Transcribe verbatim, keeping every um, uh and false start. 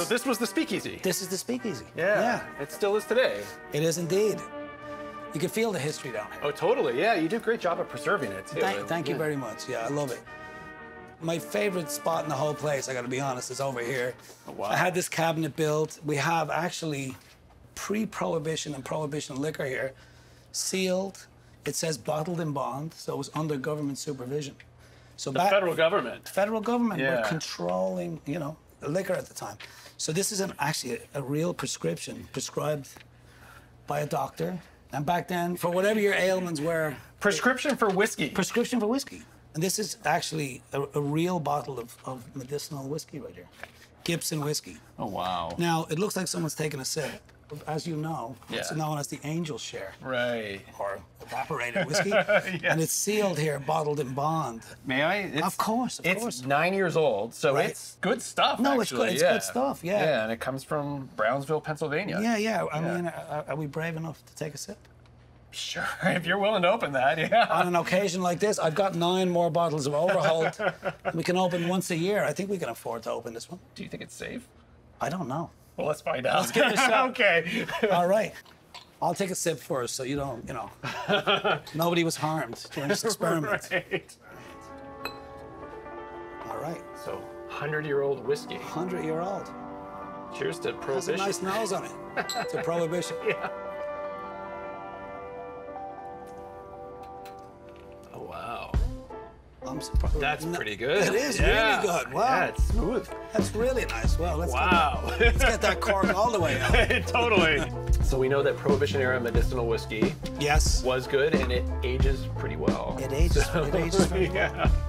So this was the speakeasy. This is the speakeasy. Yeah. Yeah. It still is today. It is indeed. You can feel the history down here. Oh, totally. Yeah, you do a great job of preserving it, too. Thank, thank you very much. Yeah, I love it. My favorite spot in the whole place, I got to be honest, is over here. Oh, wow. I had this cabinet built. We have actually pre-prohibition and prohibition liquor here, sealed. It says bottled in bond, so it was under government supervision. So the back, federal government. Federal government yeah. were controlling, you know, the liquor at the time. So this is an, actually a, a real prescription prescribed by a doctor. And back then, for whatever your ailments were... Prescription it, for whiskey. Prescription for whiskey. And this is actually a, a real bottle of, of medicinal whiskey right here. Gibson whiskey. Oh, wow. Now, it looks like someone's taken a sip. As you know, yeah. it's known as the angel share. Right. Or evaporated whiskey. yes. And it's sealed here, bottled in bond. May I? It's, of course, of it's course. It's nine years old, so right. it's good stuff, No, actually. it's, good, it's yeah. good stuff, yeah. Yeah, and it comes from Brownsville, Pennsylvania. Yeah, yeah. I yeah. mean, are, are we brave enough to take a sip? Sure, if you're willing to open that, yeah. On an occasion like this, I've got nine more bottles of Overholt. We can open once a year. I think we can afford to open this one. Do you think it's safe? I don't know. Well, let's find out. Let's get a shot. Okay. All right. I'll take a sip first so you don't, you know, nobody was harmed during this experiment. Right. All right. So, hundred-year-old whiskey. hundred-year-old. Cheers to Prohibition. It has a nice nose on it. To Prohibition. Yeah. Oh, wow. I'm surprised. That's pretty good. It is yeah. really good. Wow. Yeah, it's smooth. That's really nice. Well, let's wow. Get that, let's get that cork all the way out. Totally. So we know that Prohibition-era medicinal whiskey yes. was good, and it ages pretty well. It ages, so, it ages pretty yeah. well.